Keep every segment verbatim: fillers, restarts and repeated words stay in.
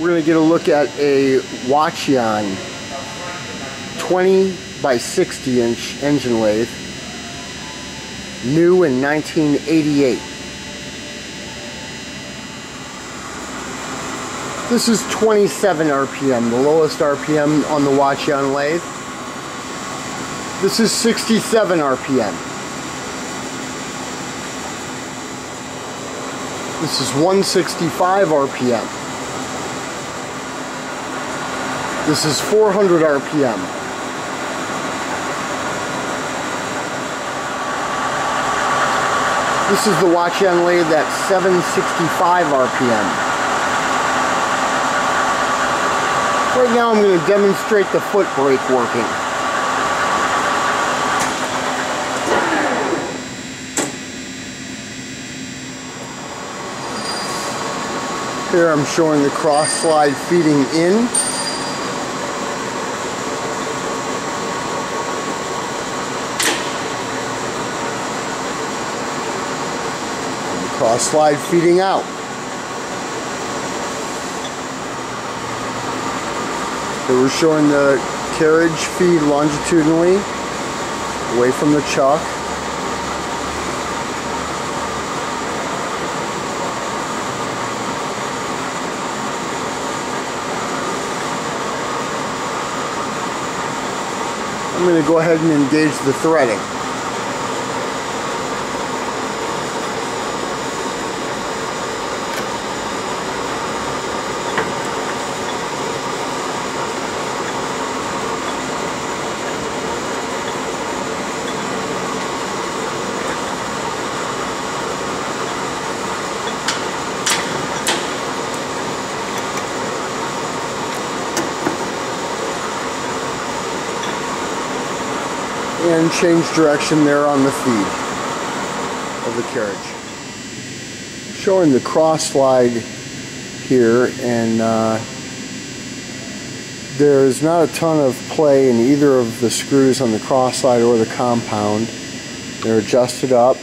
we're going to get a look at a Hwacheon twenty by sixty inch engine lathe, new in nineteen eighty-eight. This is twenty-seven R P M, the lowest R P M on the Hwacheon lathe. This is sixty-seven R P M. This is one sixty-five R P M. This is four hundred R P M. This is the Hwacheon lathe at seven sixty-five R P M. Right now I'm going to demonstrate the foot brake working. Here I'm showing the cross slide feeding in. And the cross slide feeding out. Here we're showing the carriage feed longitudinally away from the chuck. I'm going to go ahead and engage the threading. And change direction there on the feed of the carriage. Showing the cross slide here, and uh, there is not a ton of play in either of the screws on the cross slide or the compound. They're adjusted up.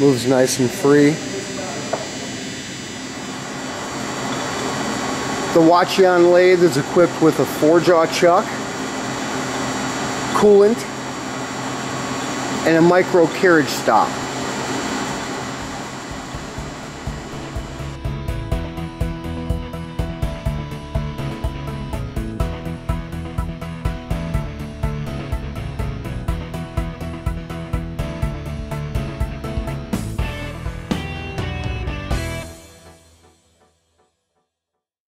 Moves nice and free. The Hwacheon lathe is equipped with a four-jaw chuck, coolant, and a micro carriage stop.